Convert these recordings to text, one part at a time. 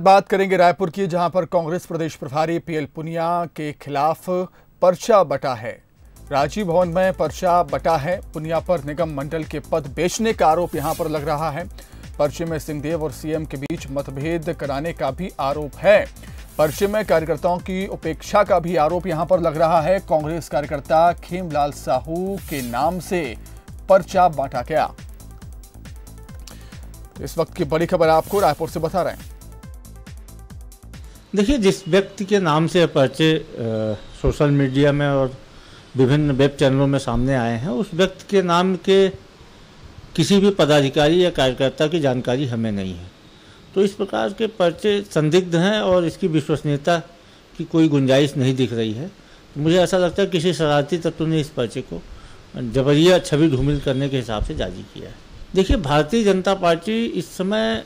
बात करेंगे रायपुर की, जहां पर कांग्रेस प्रदेश प्रभारी पीएल पुनिया के खिलाफ पर्चा बटा है। राजीव भवन में पर्चा बटा है। पुनिया पर निगम मंडल के पद बेचने का आरोप यहां पर लग रहा है। पर्चे में सिंहदेव और सीएम के बीच मतभेद कराने का भी आरोप है। पर्चे में कार्यकर्ताओं की उपेक्षा का भी आरोप यहां पर लग रहा है। कांग्रेस कार्यकर्ता खेमलाल साहू के नाम से पर्चा बांटा गया। इस वक्त की बड़ी खबर आपको रायपुर से बता रहे हैं। देखिए, जिस व्यक्ति के नाम से पर्चे सोशल मीडिया में और विभिन्न वेब चैनलों में सामने आए हैं, उस व्यक्ति के नाम के किसी भी पदाधिकारी या कार्यकर्ता की जानकारी हमें नहीं है। तो इस प्रकार के पर्चे संदिग्ध हैं और इसकी विश्वसनीयता की कोई गुंजाइश नहीं दिख रही है। तो मुझे ऐसा लगता है किसी शरारती तत्व ने इस पर्चे को जबरिया छवि धूमिल करने के हिसाब से जारी किया है। देखिए, भारतीय जनता पार्टी इस समय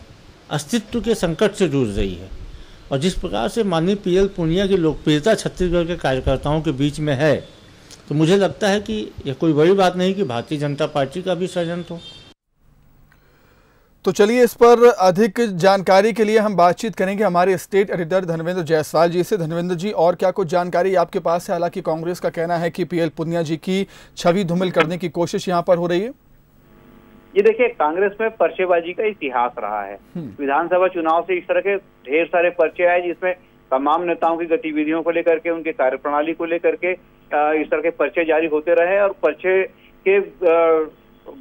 अस्तित्व के संकट से जूझ रही है और जिस प्रकार से माननीय पीएल पुनिया की लोकप्रियता छत्तीसगढ़ के कार्यकर्ताओं के बीच में है, तो मुझे लगता है कि यह कोई बड़ी बात नहीं कि भारतीय जनता पार्टी का भी षड्यंत्र हो। तो चलिए, इस पर अधिक जानकारी के लिए हम बातचीत करेंगे हमारे स्टेट एडिटर धनवेंद्र जयसवाल जी से। धनवेंद्र जी, और क्या कुछ जानकारी आपके पास है? हालांकि कांग्रेस का कहना है कि पीएल पुनिया जी की छवि धूमिल करने की कोशिश यहाँ पर हो रही है। ये देखिए, कांग्रेस में पर्चेबाजी का इतिहास रहा है। विधानसभा चुनाव से इस तरह के ढेर सारे पर्चे आए जिसमें तमाम नेताओं की गतिविधियों को लेकर के, उनके कार्यप्रणाली को लेकर के इस तरह के पर्चे जारी होते रहे और पर्चे के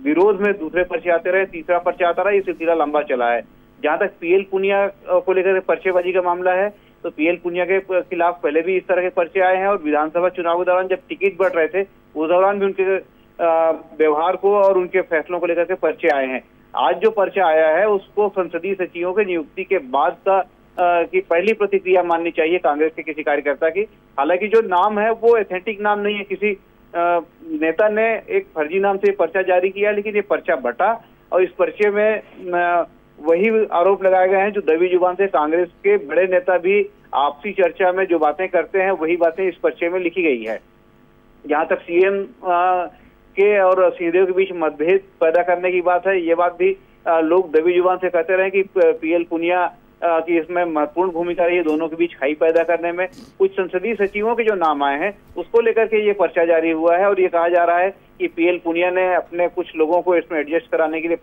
विरोध में दूसरे पर्चे आते रहे, तीसरा पर्चा आता रहा। ये सिलसिला लंबा चला है। जहाँ तक पीएल पुनिया को लेकर पर्चेबाजी का मामला है, तो पीएल पुनिया के खिलाफ पहले भी इस तरह के पर्चे आए हैं और विधानसभा चुनाव के दौरान जब टिकट बढ़ रहे थे उस दौरान भी उनके व्यवहार को और उनके फैसलों को लेकर के पर्चे आए हैं। आज जो पर्चा आया है उसको संसदीय सचिवों की नियुक्ति के बाद की पहली प्रतिक्रिया माननी चाहिए कांग्रेस के किसी कार्यकर्ता की। हालांकि जो नाम है वो एथेंटिक नाम नहीं है। किसी नेता ने एक फर्जी नाम से पर्चा जारी किया, लेकिन ये पर्चा बटा और इस पर्चे में वही आरोप लगाए गए हैं जो दबी जुबान से कांग्रेस के बड़े नेता भी आपसी चर्चा में जो बातें करते हैं वही बातें इस पर्चे में लिखी गई है। जहाँ तक सीएम के और सिंहदेव के बीच मतभेद पैदा करने की बात है, ये बात भी लोग दबी जुबान से कहते रहे कि पीएल पुनिया की इसमें महत्वपूर्ण भूमिका रही है दोनों के बीच खाई पैदा करने में। कुछ संसदीय सचिवों के जो नाम आए हैं उसको लेकर के ये पर्चा जारी हुआ है और ये कहा जा रहा है कि पीएल पुनिया ने अपने कुछ लोगों को इसमें एडजस्ट कराने के लिए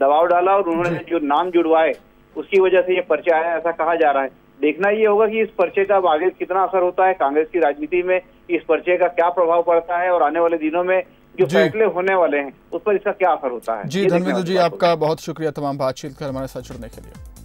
दबाव डाला और उन्होंने जो नाम जुड़वाए उसकी वजह से ये पर्चा आया, ऐसा कहा जा रहा है। देखना ये होगा कि इस पर्चे का आगे कितना असर होता है, कांग्रेस की राजनीति में इस पर्चे का क्या प्रभाव पड़ता है और आने वाले दिनों में जो फैसले होने वाले हैं उस पर इसका क्या असर होता है। जी धनवेंद्र जी, आपका बहुत शुक्रिया तमाम बातचीत कर हमारे साथ जुड़ने के लिए।